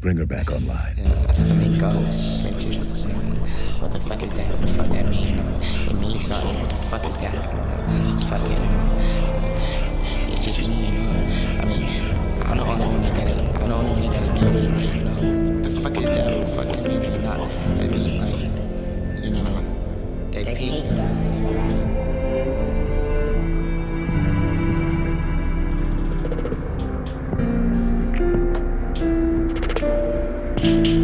Bring her back online. It goes, bitches. What the fuck is that? What the fuck that mean? It means something. What the fuck is that? Fuck it. It's just me, you know. I mean, I'm the only one that got it. I'm the only one that got it. You know? What the fuck is that? What the fuck that mean? You're not, I mean, like, you know, they pee. Thank you.